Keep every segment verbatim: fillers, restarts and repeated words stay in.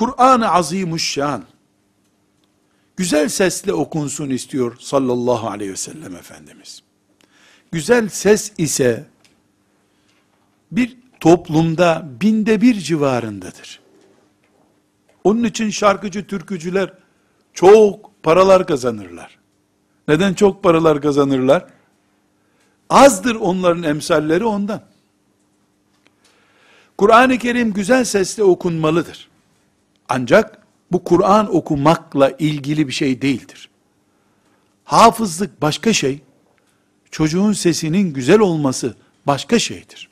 Kur'an-ı Azimuşşan güzel sesle okunsun istiyor sallallahu aleyhi ve sellem Efendimiz. Güzel ses ise bir toplumda binde bir civarındadır. Onun için şarkıcı, türkücüler çok paralar kazanırlar. Neden çok paralar kazanırlar? Azdır onların emsalleri ondan. Kur'an-ı Kerim güzel sesle okunmalıdır. Ancak bu Kur'an okumakla ilgili bir şey değildir. Hafızlık başka şey, çocuğun sesinin güzel olması başka şeydir.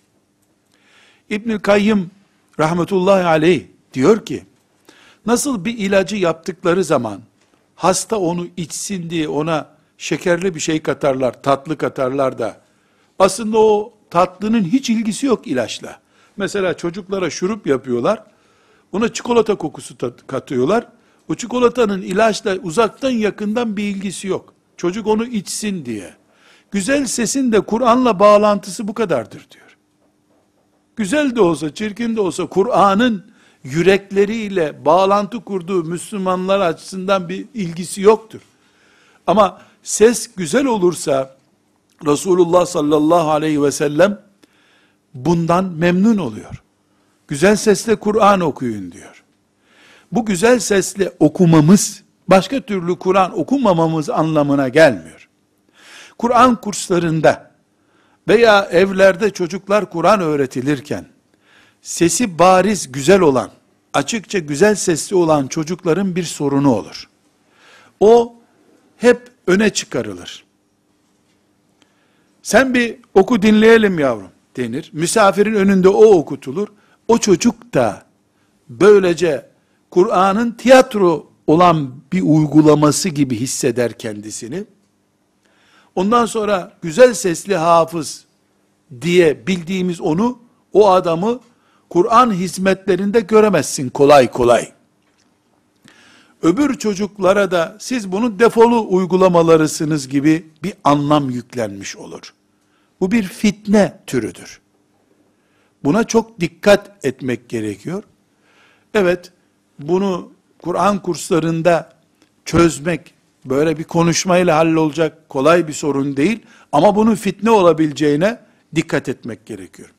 İbn-i Kayyım rahmetullahi aleyh diyor ki, nasıl bir ilacı yaptıkları zaman, hasta onu içsin diye ona şekerli bir şey katarlar, tatlı katarlar da, aslında o tatlının hiç ilgisi yok ilaçla. Mesela çocuklara şurup yapıyorlar, ona çikolata kokusu katıyorlar, o çikolatanın ilaçla uzaktan yakından bir ilgisi yok. Çocuk onu içsin diye. Güzel sesin de Kur'an'la bağlantısı bu kadardır diyor. Güzel de olsa, çirkin de olsa, Kur'an'ın yürekleriyle bağlantı kurduğu Müslümanlar açısından bir ilgisi yoktur. Ama ses güzel olursa, Resulullah sallallahu aleyhi ve sellem bundan memnun oluyor. Güzel sesle Kur'an okuyun diyor. Bu güzel sesle okumamız, başka türlü Kur'an okumamamız anlamına gelmiyor. Kur'an kurslarında veya evlerde çocuklar Kur'an öğretilirken, sesi bariz güzel olan, açıkça güzel sesli olan çocukların bir sorunu olur. O hep öne çıkarılır. Sen bir oku dinleyelim yavrum denir. Misafirin önünde o okutulur. O çocuk da böylece Kur'an'ın tiyatro olan bir uygulaması gibi hisseder kendisini. Ondan sonra güzel sesli hafız diye bildiğimiz onu, o adamı Kur'an hizmetlerinde göremezsin kolay kolay. Öbür çocuklara da siz bunun defolu uygulamalarısınız gibi bir anlam yüklenmiş olur. Bu bir fitne türüdür. Buna çok dikkat etmek gerekiyor. Evet, bunu Kur'an kurslarında çözmek, böyle bir konuşmayla hallolacak kolay bir sorun değil, ama bunun fitne olabileceğine dikkat etmek gerekiyor.